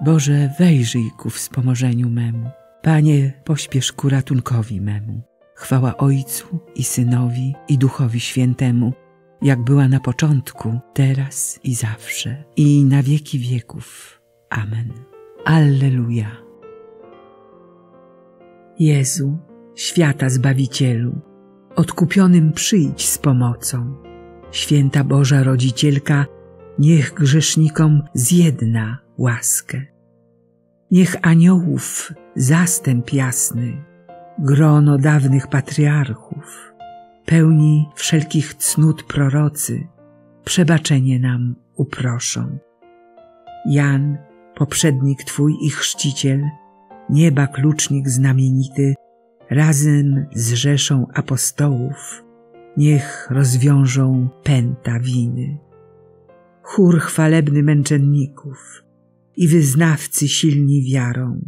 Boże, wejrzyj ku wspomożeniu memu. Panie, pośpiesz ku ratunkowi memu. Chwała Ojcu i Synowi, i Duchowi Świętemu, jak była na początku, teraz i zawsze, i na wieki wieków. Amen. Alleluja. Jezu, świata Zbawicielu, odkupionym przyjdź z pomocą. Święta Boża Rodzicielka, niech grzesznikom zjedna łaskę. Niech aniołów zastęp jasny, grono dawnych patriarchów, pełni wszelkich cnót prorocy, przebaczenie nam uproszą. Jan, poprzednik Twój i chrzciciel, nieba klucznik znamienity, razem z rzeszą apostołów, niech rozwiążą pęta winy. Chór chwalebny męczenników i wyznawcy silni wiarą,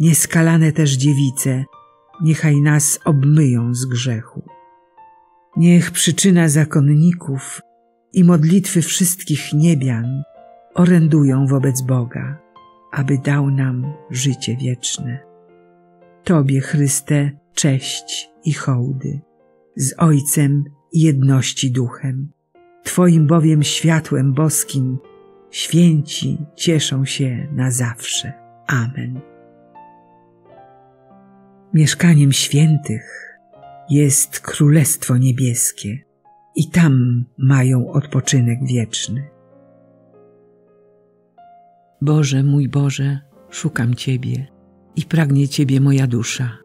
nieskalane też dziewice, niechaj nas obmyją z grzechu. Niech przyczyna zakonników i modlitwy wszystkich niebian orędują wobec Boga, aby dał nam życie wieczne. Tobie, Chryste, cześć i hołdy, z Ojcem i jedności Duchem. Twoim bowiem światłem boskim święci cieszą się na zawsze. Amen. Mieszkaniem świętych jest Królestwo Niebieskie i tam mają odpoczynek wieczny. Boże mój Boże, szukam Ciebie i pragnie Ciebie moja dusza.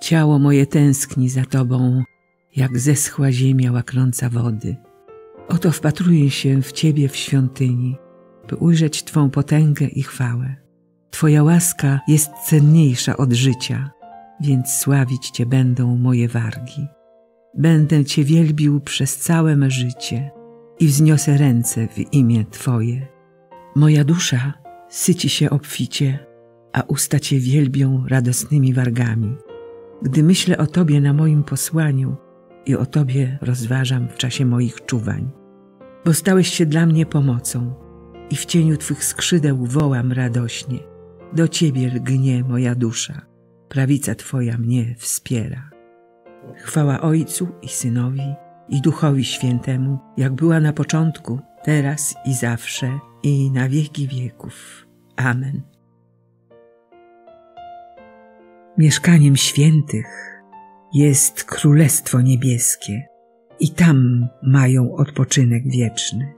Ciało moje tęskni za Tobą, jak zeschła ziemia łaknąca wody. Oto wpatruję się w Ciebie w świątyni, by ujrzeć Twą potęgę i chwałę. Twoja łaska jest cenniejsza od życia, więc sławić Cię będą moje wargi. Będę Cię wielbił przez całe me życie i wzniosę ręce w imię Twoje. Moja dusza syci się obficie, a usta Cię wielbią radosnymi wargami. Gdy myślę o Tobie na moim posłaniu i o Tobie rozważam w czasie moich czuwań, bo stałeś się dla mnie pomocą i w cieniu Twych skrzydeł wołam radośnie. Do Ciebie lgnie moja dusza, prawica Twoja mnie wspiera. Chwała Ojcu i Synowi, i Duchowi Świętemu, jak była na początku, teraz i zawsze, i na wieki wieków. Amen. Mieszkaniem świętych jest Królestwo Niebieskie i tam mają odpoczynek wieczny.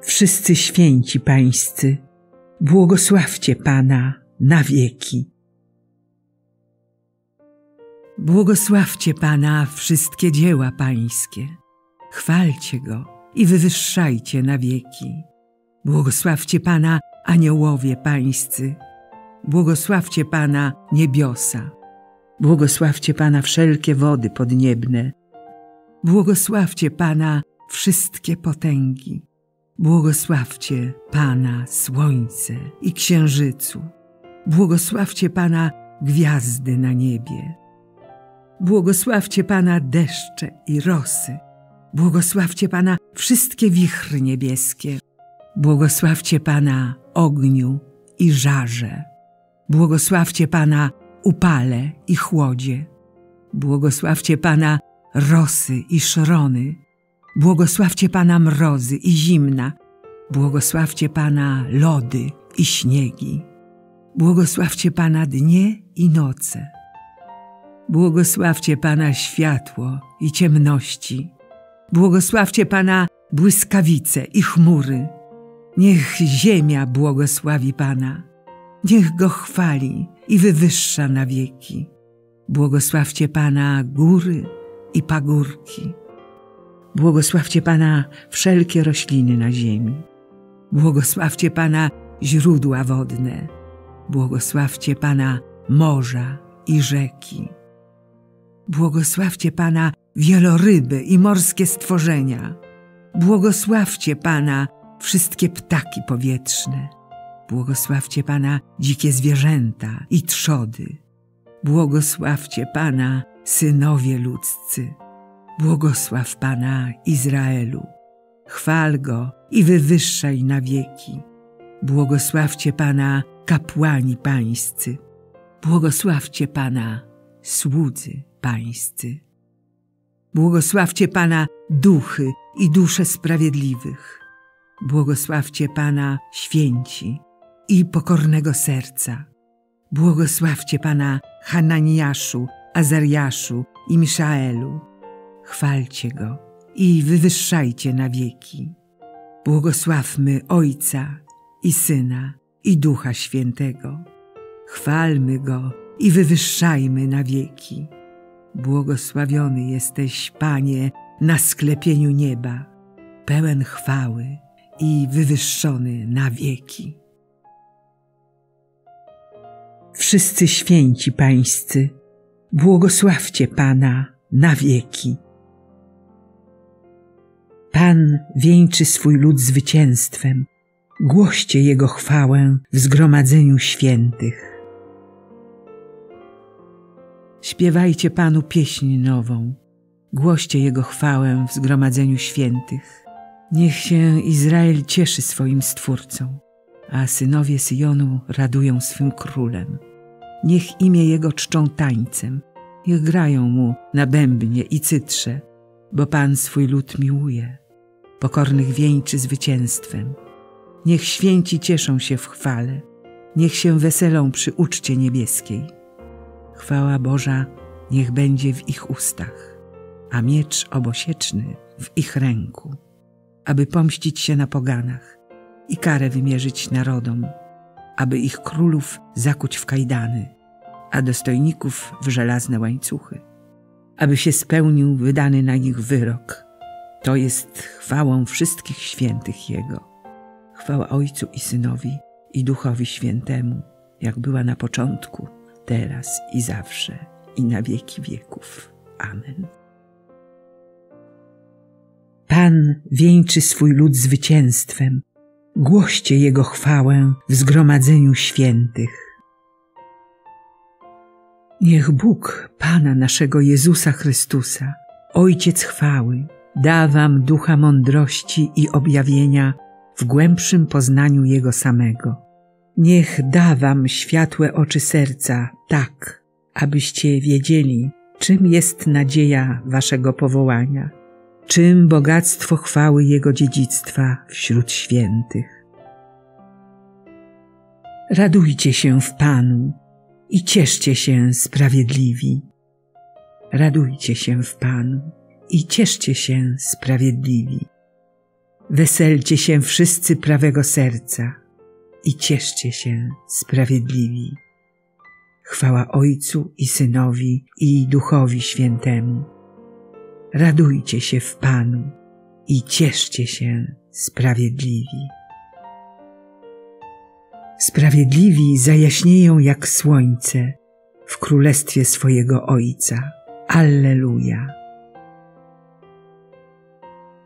Wszyscy święci pańscy, błogosławcie Pana na wieki. Błogosławcie Pana wszystkie dzieła pańskie, chwalcie Go i wywyższajcie na wieki. Błogosławcie Pana aniołowie pańscy, błogosławcie Pana niebiosa, błogosławcie Pana wszelkie wody podniebne, błogosławcie Pana wszystkie potęgi, błogosławcie Pana słońce i księżycu, błogosławcie Pana gwiazdy na niebie, błogosławcie Pana deszcze i rosy, błogosławcie Pana wszystkie wichry niebieskie, błogosławcie Pana ogniu i żarze, błogosławcie Pana upale i chłodzie, błogosławcie Pana rosy i szrony, błogosławcie Pana mrozy i zimna, błogosławcie Pana lody i śniegi, błogosławcie Pana dnie i noce, błogosławcie Pana światło i ciemności, błogosławcie Pana błyskawice i chmury. Niech ziemia błogosławi Pana, niech Go chwali i wywyższa na wieki. Błogosławcie Pana góry i pagórki. Błogosławcie Pana wszelkie rośliny na ziemi. Błogosławcie Pana źródła wodne. Błogosławcie Pana morza i rzeki. Błogosławcie Pana wieloryby i morskie stworzenia. Błogosławcie Pana wszystkie ptaki powietrzne. Błogosławcie Pana dzikie zwierzęta i trzody. Błogosławcie Pana synowie ludzcy. Błogosław Pana Izraelu. Chwal Go i wywyższaj na wieki. Błogosławcie Pana, kapłani pańscy. Błogosławcie Pana, słudzy pańscy. Błogosławcie Pana, duchy i dusze sprawiedliwych. Błogosławcie Pana, święci i pokornego serca. Błogosławcie Pana, Hananiaszu, Azariaszu i Miszaelu. Chwalcie Go i wywyższajcie na wieki. Błogosławmy Ojca i Syna i Ducha Świętego. Chwalmy Go i wywyższajmy na wieki. Błogosławiony jesteś, Panie, na sklepieniu nieba, pełen chwały i wywyższony na wieki. Wszyscy święci pańscy, błogosławcie Pana na wieki. Pan wieńczy swój lud zwycięstwem. Głoście Jego chwałę w zgromadzeniu świętych. Śpiewajcie Panu pieśń nową. Głoście Jego chwałę w zgromadzeniu świętych. Niech się Izrael cieszy swoim Stwórcą, a synowie Syjonu radują swym królem. Niech imię Jego czczą tańcem, niech grają Mu na bębnie i cytrze, bo Pan swój lud miłuje, pokornych wieńczy zwycięstwem. Niech święci cieszą się w chwale, niech się weselą przy uczcie niebieskiej. Chwała Boża niech będzie w ich ustach, a miecz obosieczny w ich ręku, aby pomścić się na poganach i karę wymierzyć narodom, aby ich królów zakuć w kajdany, a dostojników w żelazne łańcuchy, aby się spełnił wydany na nich wyrok. To jest chwałą wszystkich świętych Jego. Chwała Ojcu i Synowi i Duchowi Świętemu, jak była na początku, teraz i zawsze, i na wieki wieków. Amen. Pan wieńczy swój lud zwycięstwem. Głoście Jego chwałę w zgromadzeniu świętych. Niech Bóg Pana naszego Jezusa Chrystusa, Ojciec chwały, da wam ducha mądrości i objawienia w głębszym poznaniu Jego samego. Niech da wam światłe oczy serca, tak, abyście wiedzieli, czym jest nadzieja waszego powołania, czym bogactwo chwały Jego dziedzictwa wśród świętych. Radujcie się w Panu i cieszcie się sprawiedliwi. Radujcie się w Panu i cieszcie się sprawiedliwi. Weselcie się wszyscy prawego serca i cieszcie się sprawiedliwi. Chwała Ojcu i Synowi i Duchowi Świętemu. Radujcie się w Panu i cieszcie się sprawiedliwi. Sprawiedliwi zajaśnieją jak słońce w królestwie swojego Ojca. Alleluja!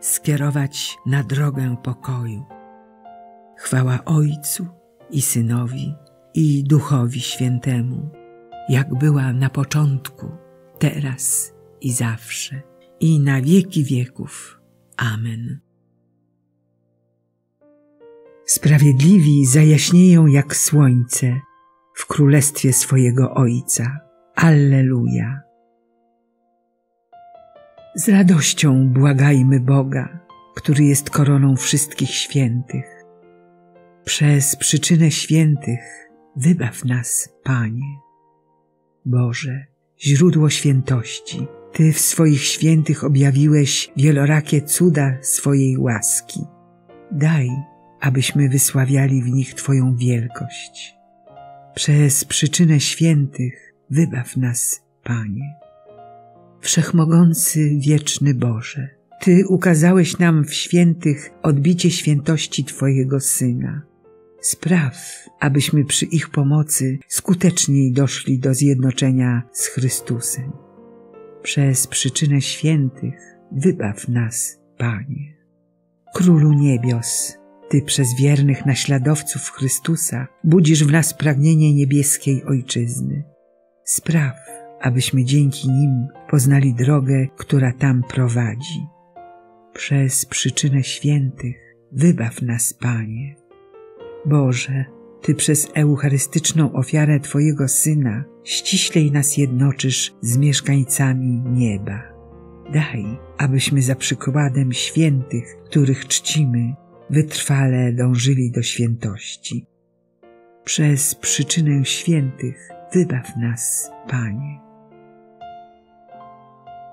skierować na drogę pokoju. Chwała Ojcu i Synowi i Duchowi Świętemu, jak była na początku, teraz i zawsze, i na wieki wieków. Amen. Sprawiedliwi zajaśnieją jak słońce w królestwie swojego Ojca. Alleluja. Z radością błagajmy Boga, który jest koroną wszystkich świętych. Przez przyczynę świętych wybaw nas, Panie. Boże, źródło świętości, Ty w swoich świętych objawiłeś wielorakie cuda swojej łaski. Daj, abyśmy wysławiali w nich Twoją wielkość. Przez przyczynę świętych wybaw nas, Panie. Wszechmogący, wieczny Boże, Ty ukazałeś nam w świętych odbicie świętości Twojego Syna. Spraw, abyśmy przy ich pomocy skuteczniej doszli do zjednoczenia z Chrystusem. Przez przyczynę świętych wybaw nas, Panie. Królu niebios, Ty przez wiernych naśladowców Chrystusa budzisz w nas pragnienie niebieskiej Ojczyzny. Spraw, abyśmy dzięki nim poznali drogę, która tam prowadzi. Przez przyczynę świętych wybaw nas, Panie. Boże, Ty przez eucharystyczną ofiarę Twojego Syna ściślej nas jednoczysz z mieszkańcami nieba. Daj, abyśmy za przykładem świętych, których czcimy, wytrwale dążyli do świętości. Przez przyczynę świętych wybaw nas, Panie.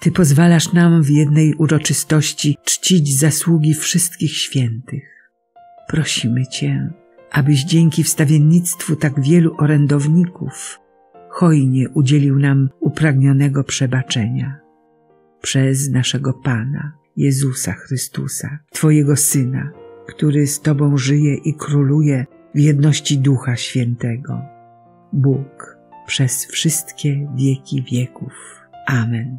Ty pozwalasz nam w jednej uroczystości czcić zasługi wszystkich świętych. Prosimy Cię, abyś dzięki wstawiennictwu tak wielu orędowników hojnie udzielił nam upragnionego przebaczenia. Przez naszego Pana, Jezusa Chrystusa, Twojego Syna, który z Tobą żyje i króluje w jedności Ducha Świętego. Bóg, przez wszystkie wieki wieków. Amen.